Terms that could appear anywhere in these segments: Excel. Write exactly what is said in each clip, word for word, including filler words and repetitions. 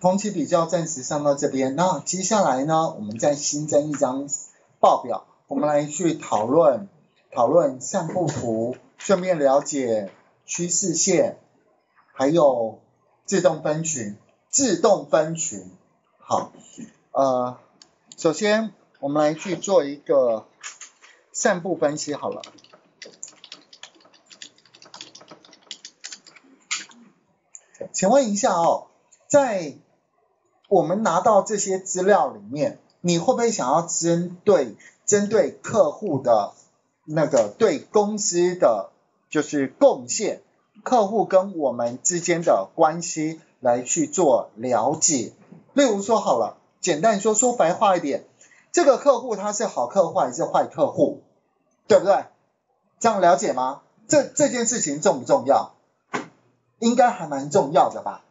同期比较暂时上到这边，那接下来呢，我们再新增一张报表，我们来去讨论讨论散布图，顺便了解趋势线，还有自动分群，自动分群。好，呃，首先我们来去做一个散布分析好了。请问一下哦，在我们拿到这些资料里面，你会不会想要针对针对客户的那个对公司的就是贡献，客户跟我们之间的关系来去做了解？例如说好了，简单说说白话一点，这个客户他是好客户还是坏客户，对不对？这样了解吗？这这件事情重不重要？应该还蛮重要的吧。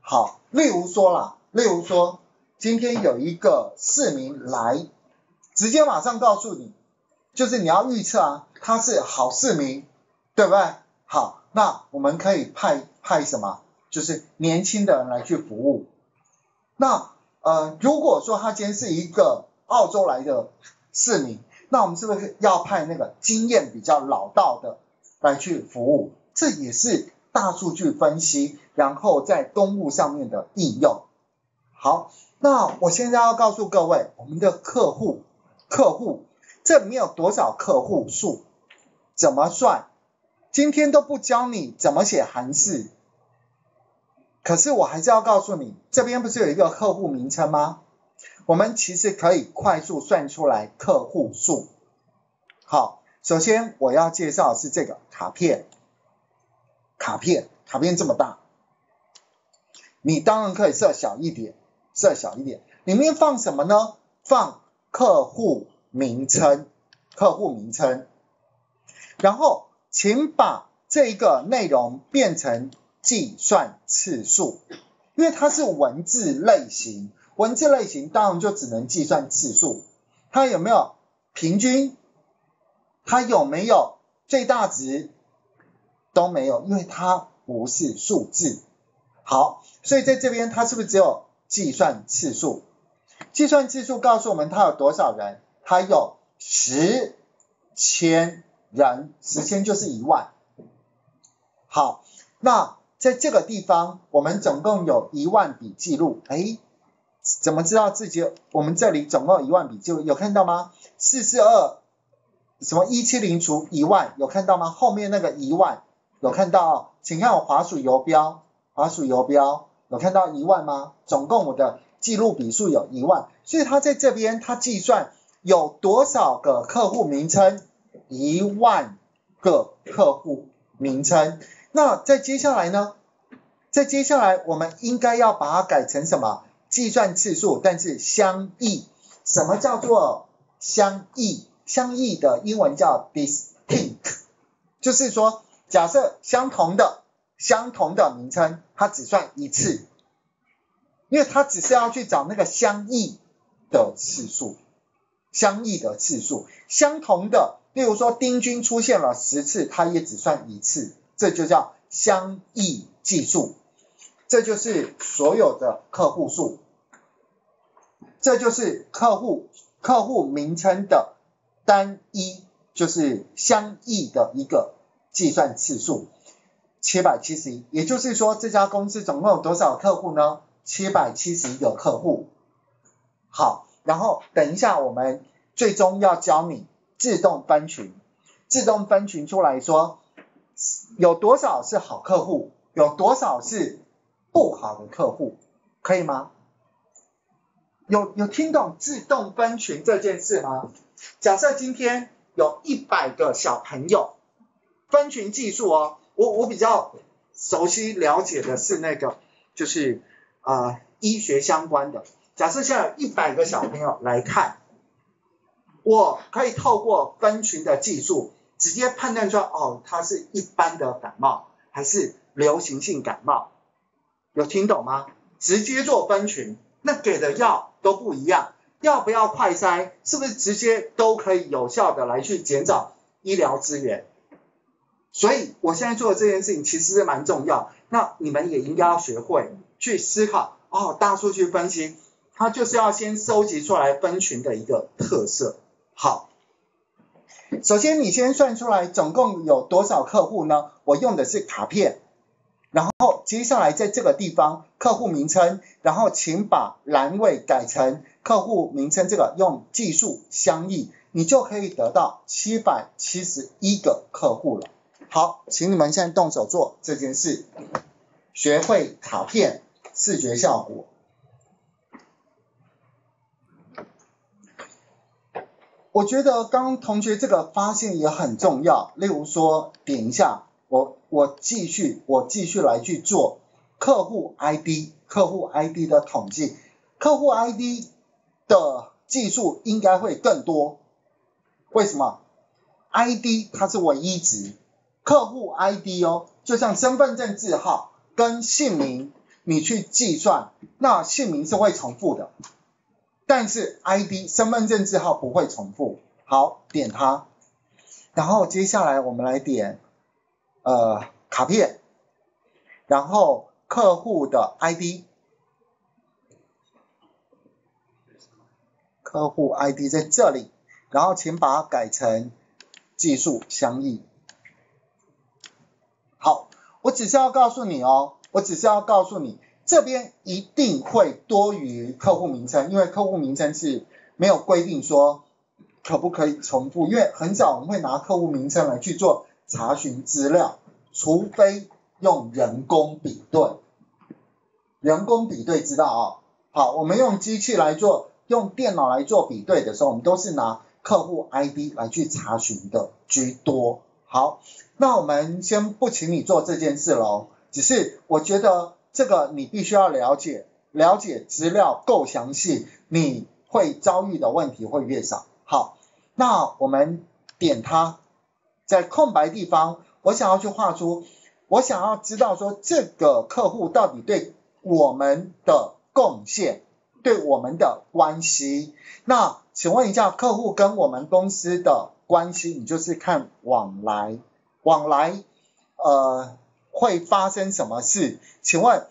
好，例如说啦，例如说今天有一个市民来，直接马上告诉你，就是你要预测啊，他是好市民，对不对？好，那我们可以派派什么？就是年轻的人来去服务。那呃，如果说他今天是一个澳洲来的市民，那我们是不是要派那个经验比较老道的来去服务？这也是大数据分析，然后在公务上面的应用。好，那我现在要告诉各位，我们的客户，客户这里面有多少客户数，怎么算？今天都不教你怎么写函式，可是我还是要告诉你，这边不是有一个客户名称吗？我们其实可以快速算出来客户数。好，首先我要介绍的是这个卡片，卡片，卡片这么大，你当然可以设小一点，设小一点，里面放什么呢？放客户名称，客户名称，然后请把这个内容变成计算次数，因为它是文字类型，文字类型当然就只能计算次数，它有没有平均，它有没有最大值，都没有，因为它不是数字。好，所以在这边它是不是只有计算次数？计算次数告诉我们它有多少人，它有十千人，十千就是一万。好，那在这个地方我们总共有一万笔记录，诶，怎么知道自己我们这里总共有一万笔记录，有看到吗？四四二什么一七零除一万，有看到吗？后面那个一万有看到哦，请看我滑鼠游标，滑鼠游标有看到一万吗？总共我的记录笔数有一万，所以它在这边它计算有多少个客户名称？一万个客户名称。那在接下来呢？在接下来我们应该要把它改成什么？计算次数，但是相异。什么叫做相异？相异的英文叫 distinct， 就是说假设相同的相同的名称它只算一次，因为它只是要去找那个相异的次数，相异的次数，相同的，例如说丁君出现了十次，它也只算一次，这就叫相异技术。这就是所有的客户数，这就是客户客户名称的单一，就是相异的一个计算次数七百七十一，也就是说这家公司总共有多少客户呢？七百七十一个客户。好，然后等一下我们最终要教你自动分群，自动分群出来说有多少是好客户，有多少是不好的客户，可以吗？有有听懂自动分群这件事吗？假设今天有一百个小朋友，分群技术哦，我我比较熟悉了解的是那个就是呃医学相关的。假设现在有一百个小朋友来看，我可以透过分群的技术直接判断出来，哦，它是一般的感冒还是流行性感冒，有听懂吗？直接做分群，那给的药都不一样，要不要快筛，是不是直接都可以有效的来去减少医疗资源？所以我现在做的这件事情其实是蛮重要，那你们也应该要学会去思考哦，大数据分析它就是要先收集出来分群的一个特色。好，首先你先算出来总共有多少客户呢？我用的是卡片，然后接下来在这个地方客户名称，然后请把栏位改成客户名称这个用技术相异，你就可以得到七百七十一个客户了。好，请你们现在动手做这件事，学会卡片视觉效果。我觉得刚同学这个发现也很重要，例如说点一下，我我继续我继续来去做客户 I D 客户 I D 的统计，客户 I D 的技术应该会更多，为什么 ？I D 它是唯一值，客户 I D 哦，就像身份证字号跟姓名，你去计算，那姓名是会重复的。但是 I D 身份证字号不会重复。好，点它，然后接下来我们来点呃卡片，然后客户的 I D， 客户 I D 在这里，然后请把它改成技术相异。好，我只是要告诉你哦，我只是要告诉你这边一定会多于客户名称，因为客户名称是没有规定说可不可以重复，因为很少我们会拿客户名称来去做查询资料，除非用人工比对，人工比对知道哦。好，我们用机器来做，用电脑来做比对的时候，我们都是拿客户 I D 来去查询的居多。好，那我们先不请你做这件事咯，只是我觉得这个你必须要了解，了解资料够详细，你会遭遇的问题会越少。好，那我们点它，在空白地方，我想要去画出，我想要知道说这个客户到底对我们的贡献，对我们的关系。那请问一下，客户跟我们公司的关系，你就是看往来，往来，呃。会发生什么事？请问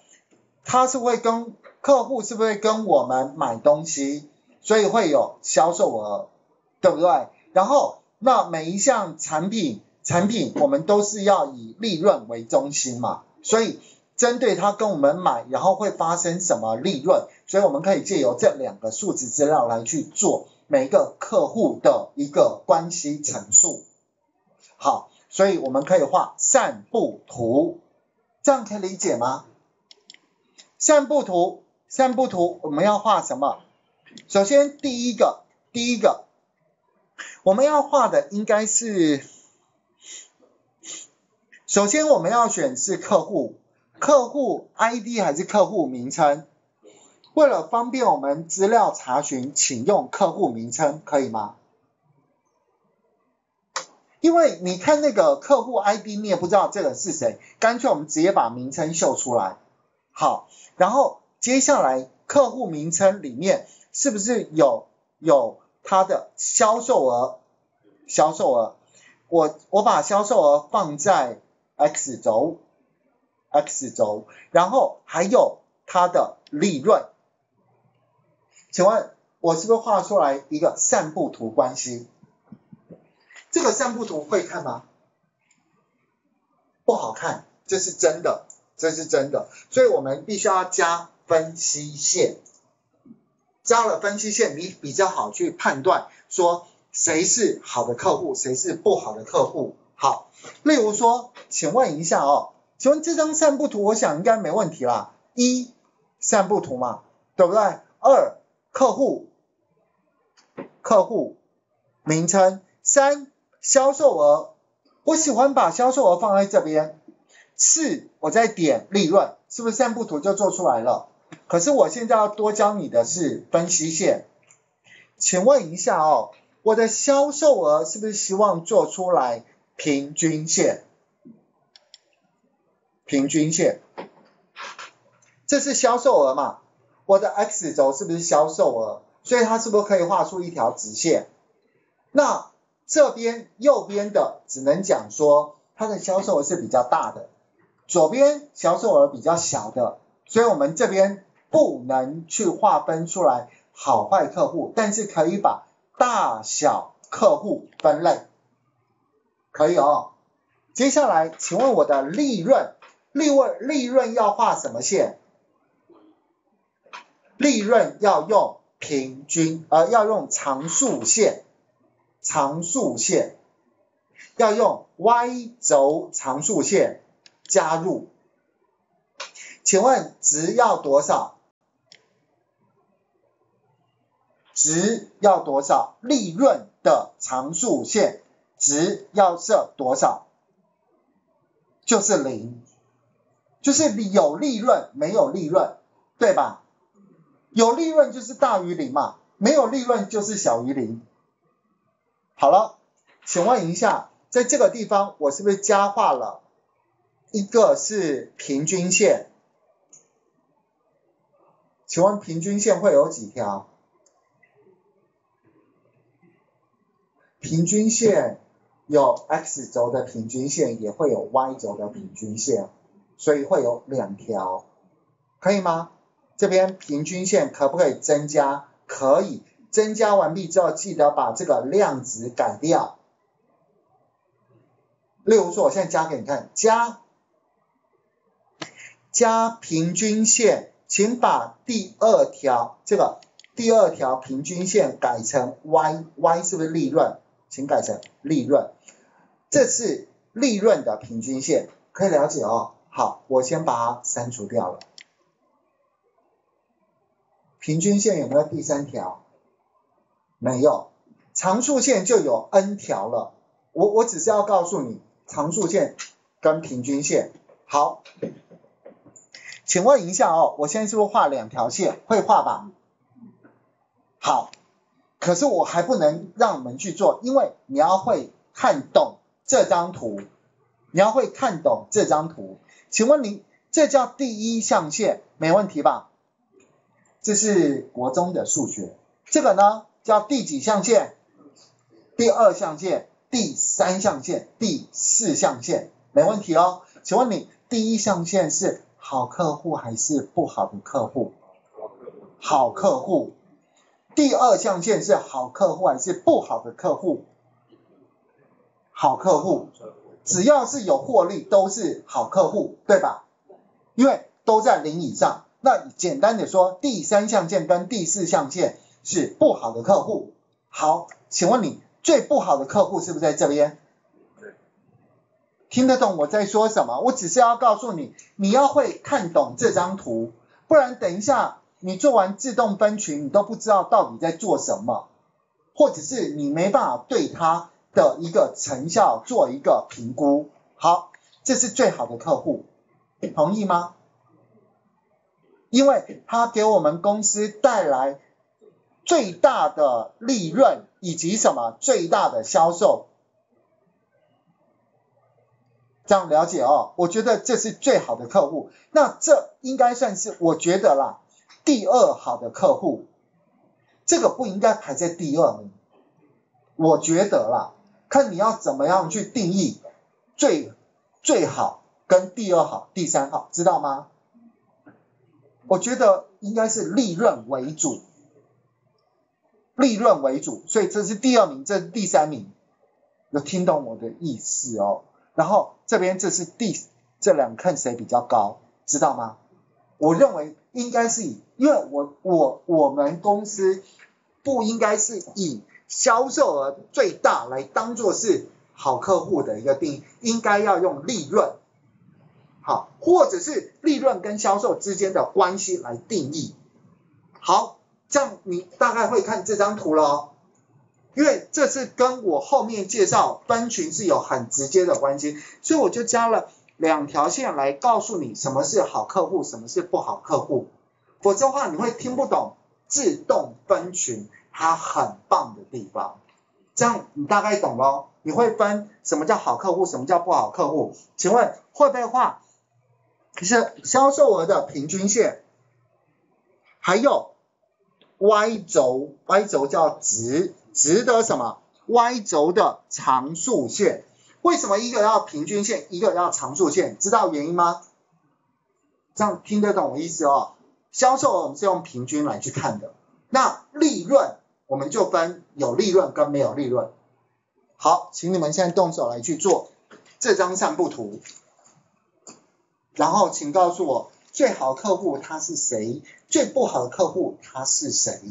他是会跟客户是不是跟我们买东西，所以会有销售额，对不对？然后那每一项产品产品我们都是要以利润为中心嘛，所以针对他跟我们买，然后会发生什么利润，所以我们可以借由这两个数值资料来去做每一个客户的一个关系陈述。好，所以我们可以画散布图，这样可以理解吗？散布图，散布图我们要画什么？首先第一个，第一个我们要画的应该是，首先我们要选是客户，客户 I D 还是客户名称？为了方便我们资料查询，请用客户名称，可以吗？因为你看那个客户 I D 你也不知道这个是谁，干脆我们直接把名称秀出来。好，然后接下来客户名称里面是不是有有它的销售额？销售额，我我把销售额放在 X 轴 ，X 轴，然后还有它的利润。请问我是不是画出来一个散布图关系？这个散布图会看吗？不好看，这是真的，这是真的，所以我们必须要加分析线，加了分析线，你比较好去判断说谁是好的客户，谁是不好的客户。好，例如说，请问一下哦，请问这张散布图，我想应该没问题啦。一，散布图嘛，对不对？二，客户，客户名称。三，销售额，我喜欢把销售额放在这边。四，我再点利润，是不是散布图就做出来了？可是我现在要多教你的是分析线。请问一下哦，我的销售额是不是希望做出来平均线？平均线，这是销售额嘛？我的 X 轴是不是销售额？所以它是不是可以画出一条直线？那这边右边的只能讲说它的销售额是比较大的，左边销售额比较小的，所以我们这边不能去划分出来好坏客户，但是可以把大小客户分类，可以哦。接下来请问我的利润，利润利润要画什么线？利润要用平均，呃，要用常数线，常数线要用 Y 轴常数线加入。请问值要多少？值要多少？利润的常数线值要设多少？就是零，就是有利润没有利润，对吧？有利润就是大于零嘛，没有利润就是小于零。好了，请问一下，在这个地方我是不是加画了一个是平均线？请问平均线会有几条？平均线有 X 轴的平均线，也会有 Y 轴的平均线，所以会有两条，可以吗？这边平均线可不可以增加？可以，增加完毕之后，记得把这个量值改掉。例如说，我现在加给你看，加加平均线。请把第二条这个第二条平均线改成 Y，Y Y 是不是利润？请改成利润，这是利润的平均线，可以了解哦。好，我先把它删除掉了。平均线有没有第三条？没有，常数线就有 N 条了。我我只是要告诉你常数线跟平均线。好。请问一下哦，我现在是不是画两条线？会画吧？好，可是我还不能让你们去做，因为你要会看懂这张图，你要会看懂这张图。请问您，这叫第一象限，没问题吧？这是国中的数学。这个呢，叫第几象限？第二象限、第三象限、第四象限，没问题哦。请问你，第一象限是好客户还是不好的客户？好客户。第二象限是好客户还是不好的客户？好客户。只要是有获利都是好客户，对吧？因为都在零以上。那简单的说，第三象限跟第四象限是不好的客户。好，请问你最不好的客户是不是在这边？听得懂我在说什么？我只是要告诉你，你要会看懂这张图，不然等一下你做完自动分群，你都不知道到底在做什么，或者是你没办法对它的一个成效做一个评估。好，这是最好的客户，同意吗？因为它给我们公司带来最大的利润以及什么最大的销售。这样了解哦，我觉得这是最好的客户，那这应该算是我觉得啦第二好的客户，这个不应该排在第二名，我觉得啦，看你要怎么样去定义最最好跟第二好、第三好，知道吗？我觉得应该是利润为主，利润为主，所以这是第二名，这是第三名，有听懂我的意思哦？然后这边这是第这两看谁比较高，知道吗？我认为应该是以，因为我我我们公司不应该是以销售额最大来当做是好客户的一个定义，应该要用利润，好，或者是利润跟销售之间的关系来定义。好，这样你大概会看这张图咯。因为这是跟我后面介绍分群是有很直接的关系，所以我就加了两条线来告诉你什么是好客户，什么是不好客户，否则的话你会听不懂自动分群它很棒的地方。这样你大概懂咯，你会分什么叫好客户，什么叫不好客户。请问会不会画是销售额的平均线，还有 Y 轴 Y 轴叫值，值得什么 Y 轴的常数线。为什么一个要平均线，一个要常数线，知道原因吗？这样听得懂我意思哦。销售额我们是用平均来去看的，那利润我们就分有利润跟没有利润。好，请你们现在动手来去做这张散布图，然后请告诉我最好客户他是谁，最不好的客户他是谁。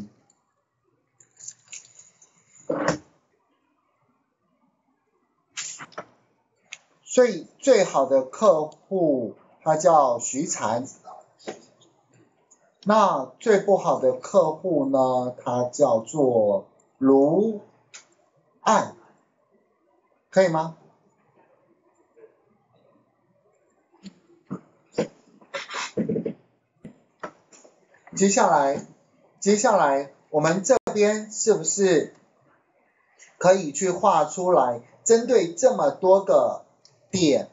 所以最好的客户他叫徐婵，那最不好的客户呢，他叫做卢岸，可以吗？接下来，接下来我们这边是不是可以去画出来，针对这么多个点，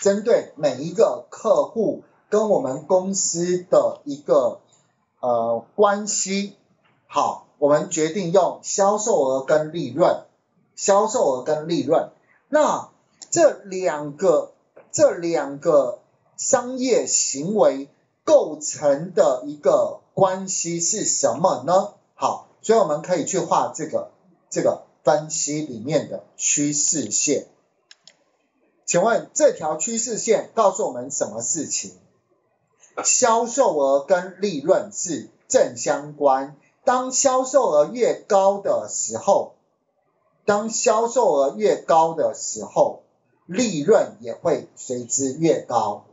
针对每一个客户跟我们公司的一个呃关系。好，我们决定用销售额跟利润，销售额跟利润。那这两个这两个商业行为构成的一个关系是什么呢？好，所以我们可以去画这个这个分析里面的趋势线。请问这条趋势线告诉我们什么事情？销售额跟利润是正相关，当销售额越高的时候，当销售额越高的时候，利润也会随之越高，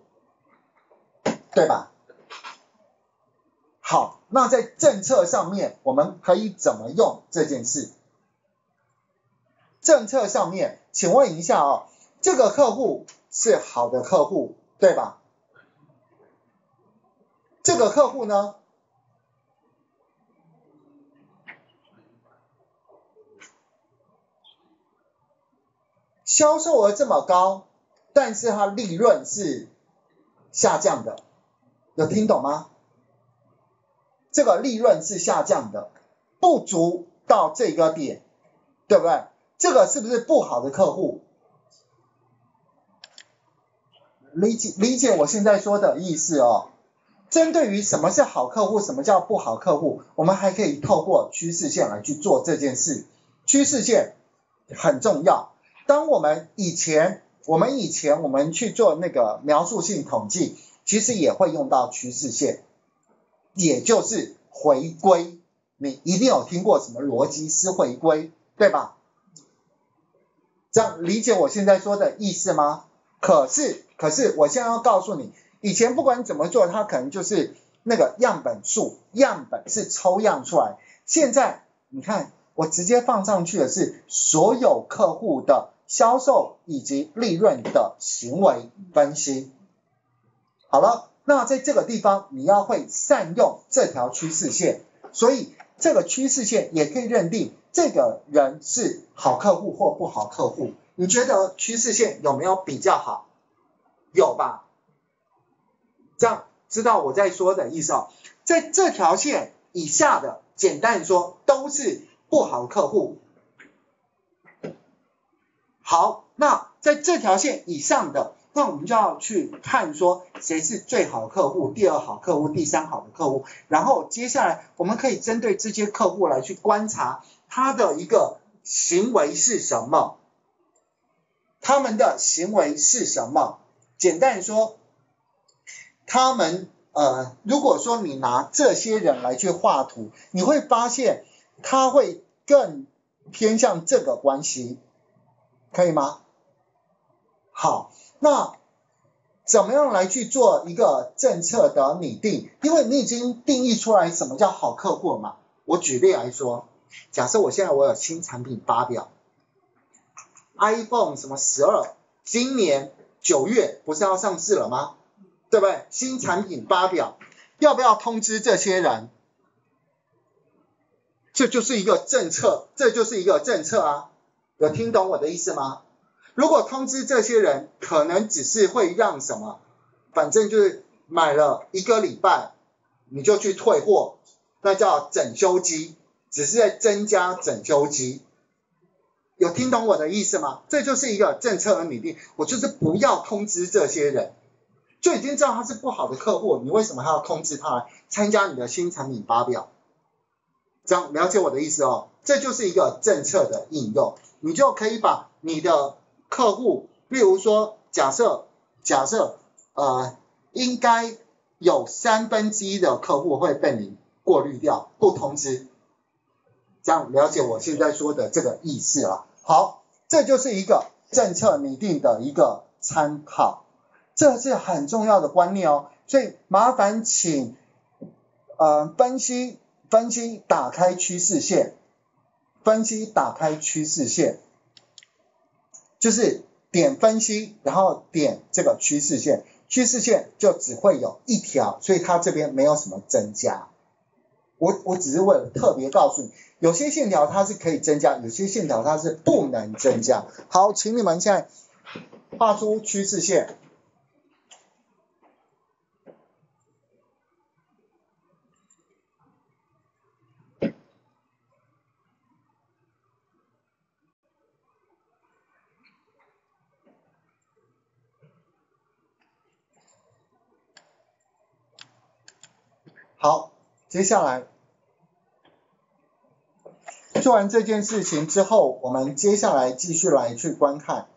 对吧？好，那在政策上面，我们可以怎么用这件事？政策上面，请问一下哦，这个客户是好的客户，对吧？这个客户呢，销售额这么高，但是它利润是下降的，有听懂吗？这个利润是下降的，不足到这个点，对不对？这个是不是不好的客户？理解理解我现在说的意思哦。针对于什么是好客户，什么叫不好客户，我们还可以透过趋势线来去做这件事。趋势线很重要。当我们以前我们以前我们去做那个描述性统计，其实也会用到趋势线，也就是回归。你一定有听过什么逻辑思回归，对吧？这样理解我现在说的意思吗？可是可是我现在要告诉你，以前不管怎么做，它可能就是那个样本数，样本是抽样出来。现在你看，我直接放上去的是所有客户的销售以及利润的行为分析。好了，那在这个地方你要会善用这条趋势线，所以这个趋势线也可以认定这个人是好客户或不好客户。你觉得趋势线有没有比较好？有吧？这样知道我在说的意思哦。在这条线以下的，简单说都是不好客户。好，那在这条线以上的，那我们就要去看说谁是最好客户、第二好客户、第三好的客户，然后接下来我们可以针对这些客户来去观察他的一个行为是什么。他们的行为是什么？简单说，他们呃，如果说你拿这些人来去画图，你会发现他会更偏向这个关系，可以吗？好，那怎么样来去做一个政策的拟定？因为你已经定义出来什么叫好客户嘛。我举例来说，假设我现在我有新产品发表。iPhone 什么十二，今年九月不是要上市了吗？对不对？新产品发表，要不要通知这些人？这就是一个政策，这就是一个政策啊！有听懂我的意思吗？如果通知这些人，可能只是会让什么？反正就是买了一个礼拜，你就去退货，那叫整修机，只是在增加整修机。有听懂我的意思吗？这就是一个政策而拟定，我就是不要通知这些人，就已经知道他是不好的客户，你为什么还要控制他来参加你的新产品发表？这样了解我的意思哦，这就是一个政策的应用，你就可以把你的客户，例如说假设假设呃应该有三分之一的客户会被你过滤掉，不通知，这样了解我现在说的这个意思了。好，这就是一个政策拟定的一个参考，这是很重要的观念哦。所以麻烦请呃分析分析打开趋势线，分析打开趋势线，就是点分析，然后点这个趋势线，趋势线就只会有一条，所以它这边没有什么增加。我我只是为了特别告诉你，有些线条它是可以增加，有些线条它是不能增加。好，请你们现在画出趋势线。好，接下来做完这件事情之后，我们接下来继续来去观看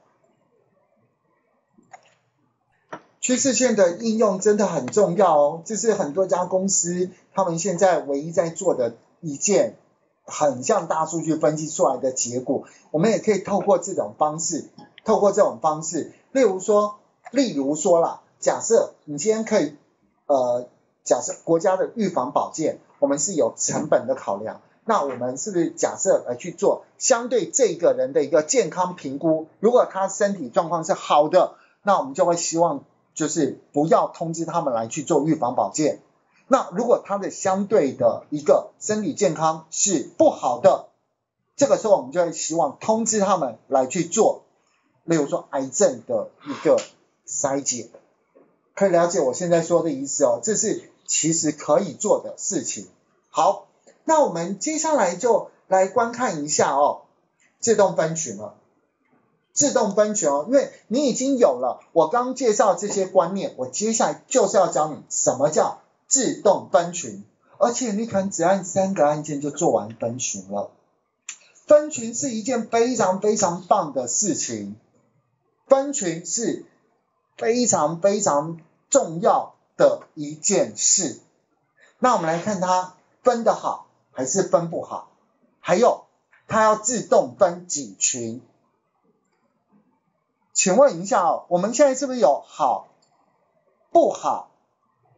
趋势线的应用，真的很重要哦。这是很多家公司他们现在唯一在做的一件很像大数据分析出来的结果。我们也可以透过这种方式，透过这种方式，例如说，例如说啦，假设你今天可以呃。假设国家的预防保健，我们是有成本的考量，那我们是不是假设来去做相对这个人的一个健康评估？如果他身体状况是好的，那我们就会希望就是不要通知他们来去做预防保健。那如果他的相对的一个身体健康是不好的，这个时候我们就会希望通知他们来去做，例如说癌症的一个筛检。可以了解我现在说的意思哦，这是其实可以做的事情。好，那我们接下来就来观看一下哦，自动分群了。自动分群哦，因为你已经有了我刚介绍这些观念，我接下来就是要教你什么叫自动分群，而且你可能只按三个按键就做完分群了。分群是一件非常非常棒的事情，分群是非常非常重要的一件事。那我们来看它分得好还是分不好，还有它要自动分几群。请问一下哦，我们现在是不是有好不好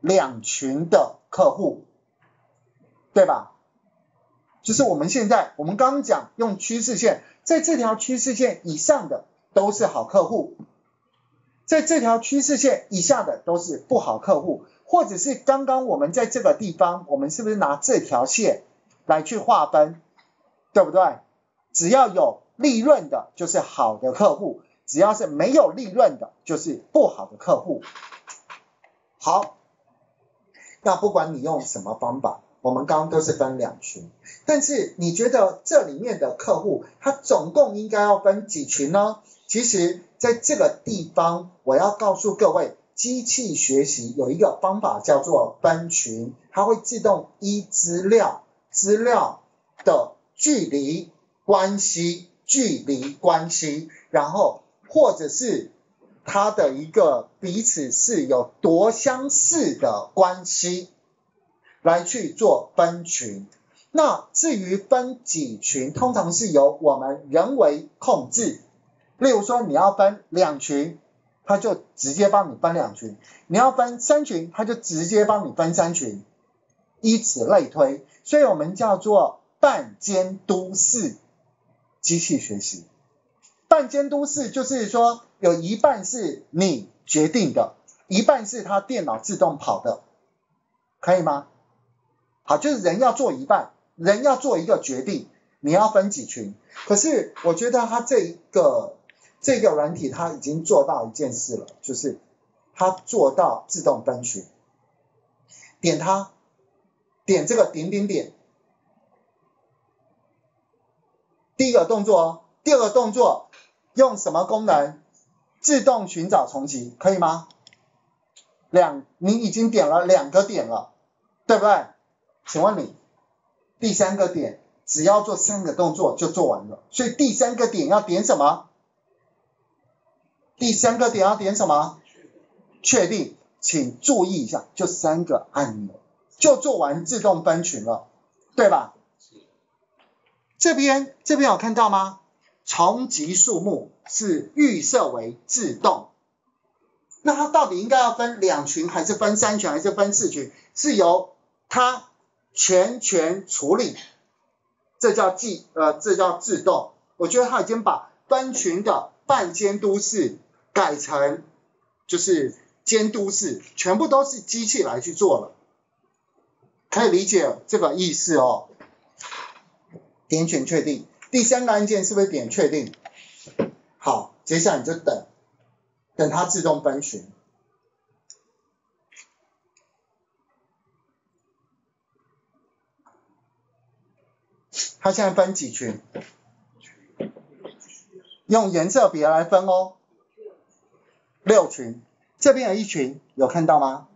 两群的客户，对吧？就是我们现在我们刚刚讲用趋势线，在这条趋势线以上的都是好客户，在这条趋势线以下的都是不好客户，或者是刚刚我们在这个地方，我们是不是拿这条线来去划分，对不对？只要有利润的就是好的客户，只要是没有利润的就是不好的客户。好，那不管你用什么方法，我们刚刚都是分两群，但是你觉得这里面的客户他总共应该要分几群呢？其实在这个地方我要告诉各位，机器学习有一个方法叫做分群，它会自动依资料资料的距离关系距离关系，然后或者是它的一个彼此是有多相似的关系来去做分群。那至于分几群，通常是由我们人为控制，例如说你要分两群，他就直接帮你分两群，你要分三群，他就直接帮你分三群，以此类推。所以我们叫做半监督式机器学习。半监督式就是说有一半是你决定的，一半是他电脑自动跑的，可以吗？好，就是人要做一半，人要做一个决定，你要分几群。可是我觉得他这个这个软体它已经做到一件事了，就是它做到自动分群。点它，点这个点点点，第一个动作哦，第二个动作用什么功能？自动寻找重集，可以吗？两，你已经点了两个点了，对不对？请问你第三个点只要做三个动作就做完了，所以第三个点要点什么？第三个点要点什么？确定。请注意一下，就三个按钮就做完自动分群了，对吧？这边这边有看到吗？重级数目是预设为自动，那它到底应该要分两群还是分三群还是分四群，是由它全权处理，这叫自呃这叫自动。我觉得它已经把分群的半监督式改成就是监督式，全部都是机器来去做了，可以理解这个意思哦。点选确定，第三个按键是不是点确定？好，接下来你就等。等它自动分群。它现在分几群？用颜色别来分哦。六群，这边有一群，有看到吗？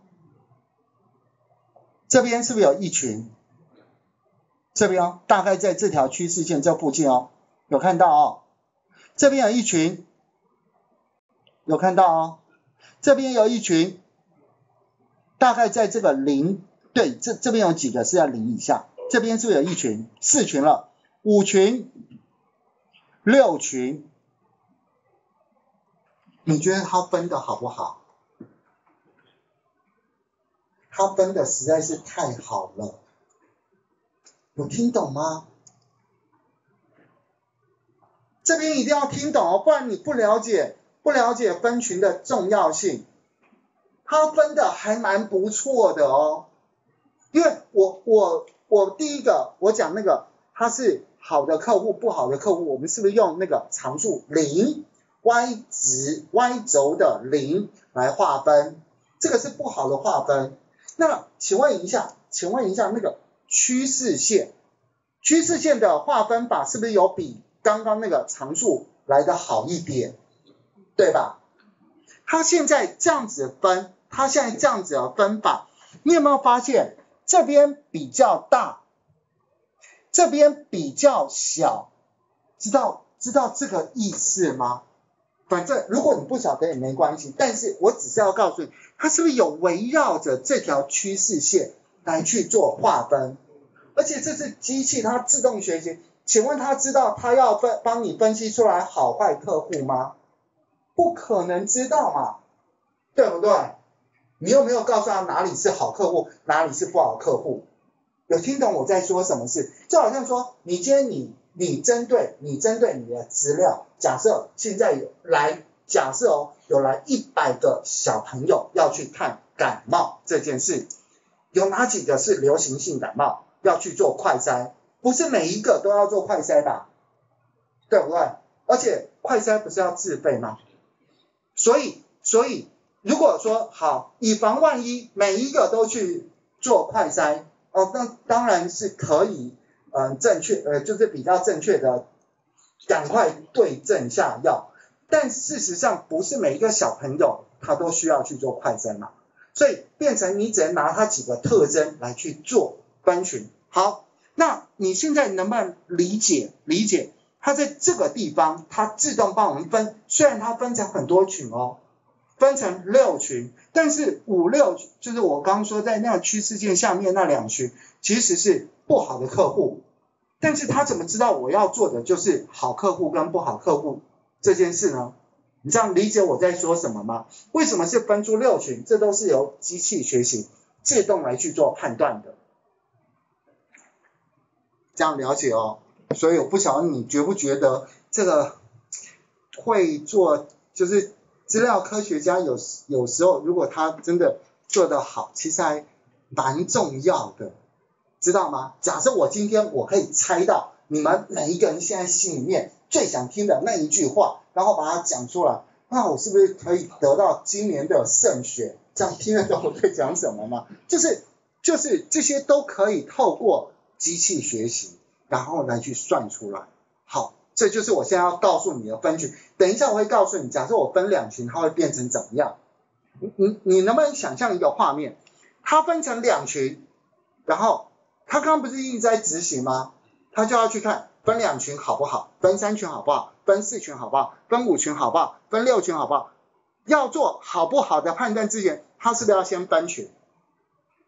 这边是不是有一群？这边哦，大概在这条趋势线这附近哦，有看到哦。这边有一群。有看到哦，这边有一群，大概在这个零，对，这这边有几个是在零以下，这边是不是有一群，四群了，五群，六群，你觉得它分的好不好？它分的实在是太好了，有听懂吗？这边一定要听懂哦，不然你不了解。不了解分群的重要性，它分的还蛮不错的哦。因为我我我第一个我讲那个，它是好的客户不好的客户，我们是不是用那个常数零 y 值 y 轴的零来划分？这个是不好的划分。那请问一下，请问一下那个趋势线，趋势线的划分法是不是有比刚刚那个常数来的好一点？对吧？他现在这样子分，他现在这样子的分法，你有没有发现这边比较大，这边比较小，知道知道这个意思吗？反正如果你不晓得也没关系，但是我只是要告诉你，它是不是有围绕着这条趋势线来去做划分，而且这是机器它自动学习，请问它知道它要分帮你分析出来好坏客户吗？不可能知道嘛，对不对？你又没有告诉他哪里是好客户，哪里是不好客户，有听懂我在说什么事？就好像说，你今天你你针对你针对你的资料，假设现在有来，假设哦有来一百个小朋友要去看感冒这件事，有哪几个是流行性感冒要去做快筛？不是每一个都要做快筛吧，对不对？而且快筛不是要自费吗？所以，所以如果说好，以防万一，每一个都去做快筛，哦，那当然是可以，嗯、呃，正确，呃，就是比较正确的，赶快对症下药。但事实上，不是每一个小朋友他都需要去做快筛嘛，所以变成你只能拿他几个特征来去做分群。好，那你现在能不能理解理解？它在这个地方，它自动帮我们分，虽然它分成很多群哦，分成六群，但是五六就是我刚刚说在那个趋势线下面那两群，其实是不好的客户，但是他怎么知道我要做的就是好客户跟不好客户这件事呢？你这样理解我在说什么吗？为什么是分出六群？这都是由机器学习自动来去做判断的，这样了解哦。所以我不晓得你觉不觉得这个会做就是资料科学家有有时候如果他真的做得好，其实还蛮重要的，知道吗？假设我今天我可以猜到你们每一个人现在心里面最想听的那一句话，然后把它讲出来，那我是不是可以得到今年的胜选？这样听得懂我在讲什么吗？就是就是这些都可以透过机器学习。然后来去算出来。好，这就是我现在要告诉你的分群。等一下我会告诉你，假设我分两群它会变成怎么样。你你能不能想象一个画面？他分成两群，然后他刚刚不是一直在执行吗？他就要去看分两群好不好，分三群好不好，分四群好不好，分五群好不好，分六群好不好？要做好不好的判断之前，他是不是要先分群？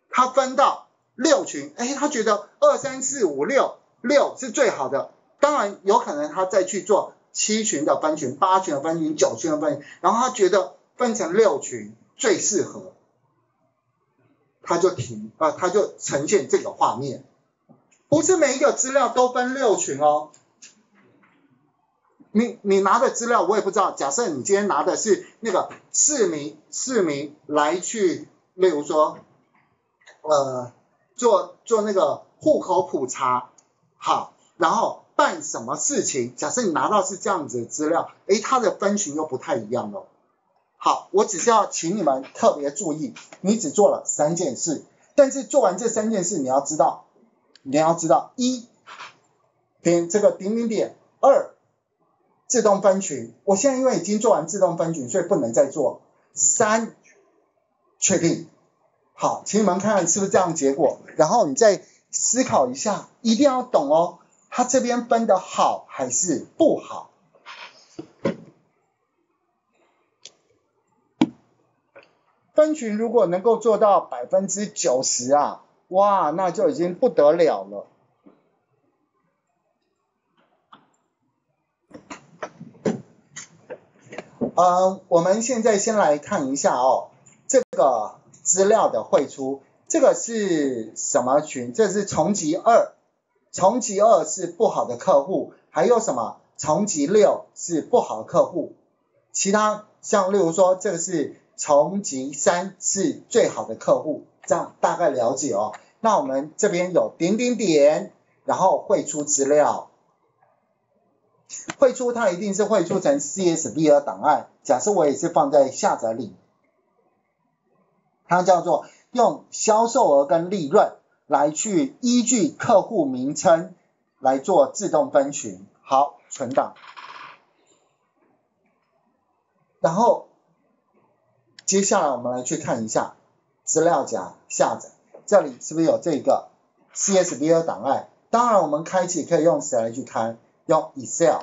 他分到六群，哎，他觉得二三四五六六是最好的，当然有可能他再去做七群的分群、八群的分群、九群的分群，然后他觉得分成六群最适合，他就停啊、呃，他就呈现这个画面。不是每一个资料都分六群哦。你你拿的资料我也不知道，假设你今天拿的是那个市民市民来去，例如说，呃，做做那个户口普查，好，然后办什么事情？假设你拿到是这样子的资料，诶，它的分群又不太一样了。好，我只是要请你们特别注意，你只做了三件事，但是做完这三件事，你要知道，你要知道，一点这个点点点，二自动分群，我现在因为已经做完自动分群，所以不能再做，三确定。好，请你们看看是不是这样的结果，然后你再思考一下，一定要懂哦，他这边分的好还是不好。分群如果能够做到百分之九十啊，哇，那就已经不得了了。呃，我们现在先来看一下哦，这个资料的汇出，这个是什么群？这是重级二，重级二是不好的客户，还有什么？重级六是不好的客户，其他像例如说这个是。重级三是最好的客户，这样大概了解哦。那我们这边有点点点，然后汇出资料，汇出它一定是汇出成 C S V R 档案。假设我也是放在下载里，它叫做用销售额跟利润来去依据客户名称来做自动分群。好，存档，然后。接下来我们来去看一下资料夹下载，这里是不是有这个 C S V 档案？当然我们开启可以用谁来去开？用 Excel。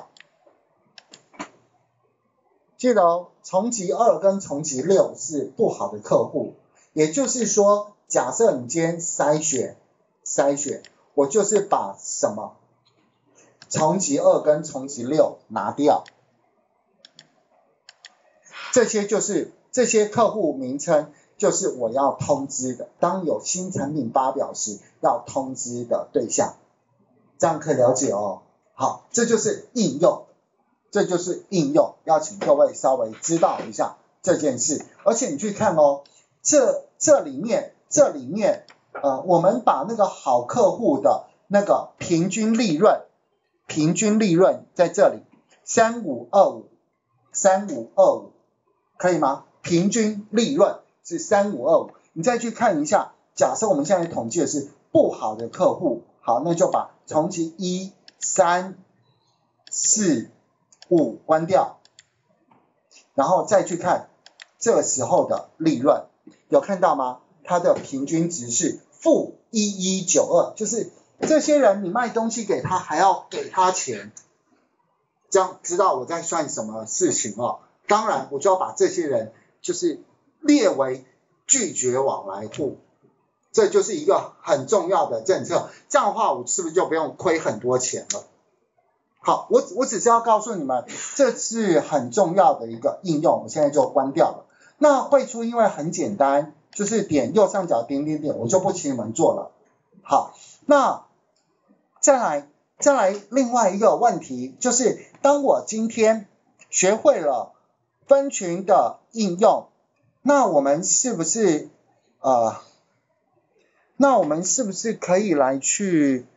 记得哦，重级二跟重级六是不好的客户，也就是说，假设你今天筛选筛选，我就是把什么重级二跟重级六拿掉，这些就是。这些客户名称就是我要通知的，当有新产品发表时要通知的对象，这样可以了解哦。好，这就是应用，这就是应用，要请各位稍微知道一下这件事。而且你去看哦，这这里面这里面呃，我们把那个好客户的那个平均利润，平均利润在这里三五二五，三五二五可以吗？平均利润是三五二五，你再去看一下，假设我们现在统计的是不好的客户，好，那就把重级一、三、四、五关掉，然后再去看这时候的利润，有看到吗？它的平均值是负一一九二，就是这些人你卖东西给他还要给他钱，这样知道我在算什么事情哦。当然我就要把这些人就是列为拒绝往来户，这就是一个很重要的政策，这样的话我是不是就不用亏很多钱了。好，我我只是要告诉你们，这是很重要的一个应用，我现在就关掉了。那汇出因为很简单，就是点右上角点点点，我就不请你们做了。好，那再来再来另外一个问题，就是当我今天学会了分群的应用，那我们是不是呃，那我们是不是可以来去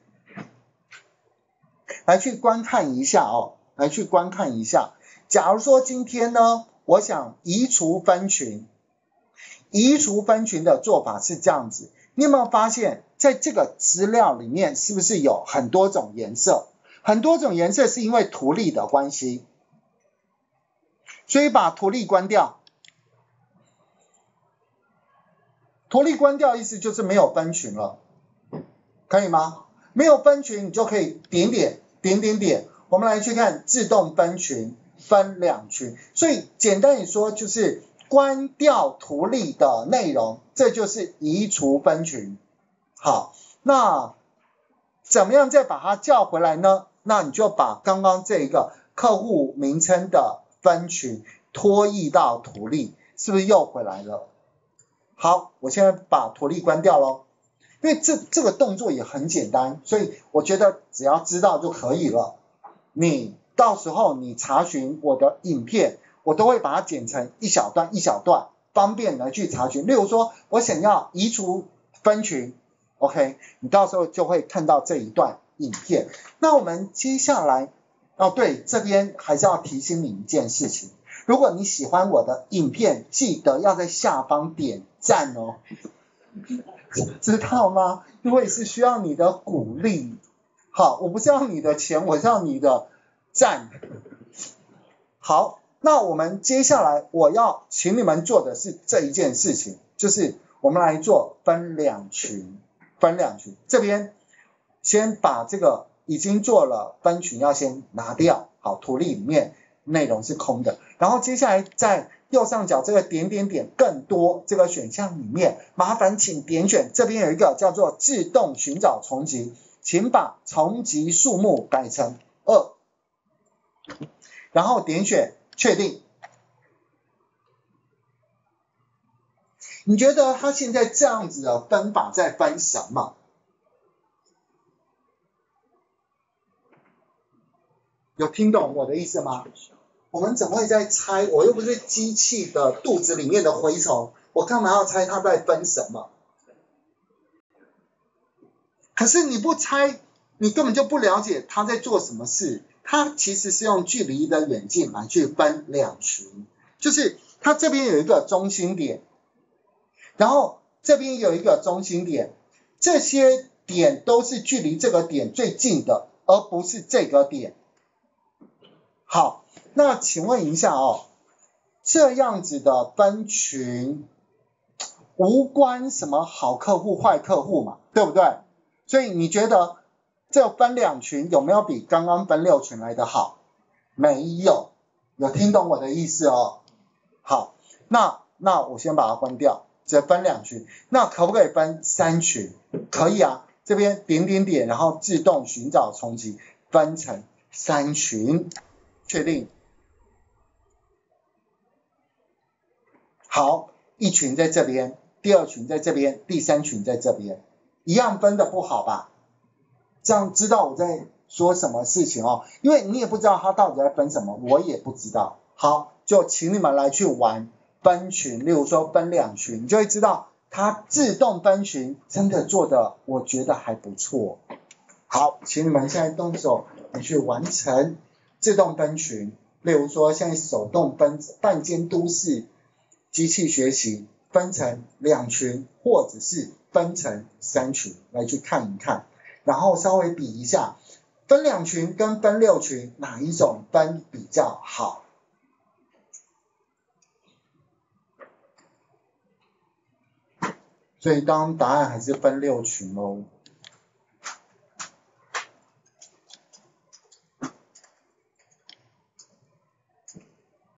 来去观看一下哦，来去观看一下。假如说今天呢，我想移除分群，移除分群的做法是这样子，你有没有发现在这个资料里面是不是有很多种颜色？很多种颜色是因为图例的关系，所以把图例关掉，脱离关掉意思就是没有分群了，可以吗？没有分群你就可以点点点点点，我们来去看自动分群、分两群。所以简单一说就是关掉图例的内容，这就是移除分群。好，那怎么样再把它叫回来呢？那你就把刚刚这一个客户名称的分群拖移到图例，是不是又回来了？好，我现在把图例关掉咯，因为这这个动作也很简单，所以我觉得只要知道就可以了。你到时候你查询我的影片，我都会把它剪成一小段一小段，方便你来去查询。例如说我想要移除分群 OK， 你到时候就会看到这一段影片。那我们接下来，哦对，这边还是要提醒你一件事情，如果你喜欢我的影片，记得要在下方点赞哦，知道吗？因为是需要你的鼓励。好，我不是要你的钱，我是要你的赞。好，那我们接下来我要请你们做的是这一件事情，就是我们来做分两群，分两群，这边先把这个已经做了分群要先拿掉，好，图例里面内容是空的，然后接下来在右上角这个点点点更多这个选项里面，麻烦请点选这边有一个叫做自动寻找重集，请把重集数目改成二，然后点选确定。你觉得他现在这样子的分法在分什么？有听懂我的意思吗？我们怎么会在猜？我又不是机器的肚子里面的蛔虫，我干嘛要猜它在分什么？可是你不猜，你根本就不了解它在做什么事。它其实是用距离的远近来去分两群，就是它这边有一个中心点，然后这边有一个中心点，这些点都是距离这个点最近的，而不是这个点。好，那请问一下哦，这样子的分群无关什么好客户坏客户嘛，对不对？所以你觉得这分两群有没有比刚刚分六群来的好？没有，有听懂我的意思哦？好，那那我先把它关掉。只分两群，那可不可以分三群？可以啊，这边点点点，然后自动寻找重集，分成三群，确定。好，一群在这边，第二群在这边，第三群在这边，一样分的不好吧？这样知道我在说什么事情哦，因为你也不知道他到底在分什么，我也不知道。好，就请你们来去玩分群，例如说分两群，你就会知道它自动分群真的做的我觉得还不错。好，请你们现在动手来去完成自动分群，例如说现在手动分半间都市机器学习分成两群或者是分成三群来去看一看，然后稍微比一下分两群跟分六群哪一种分比较好。所以当答案还是分六群哦。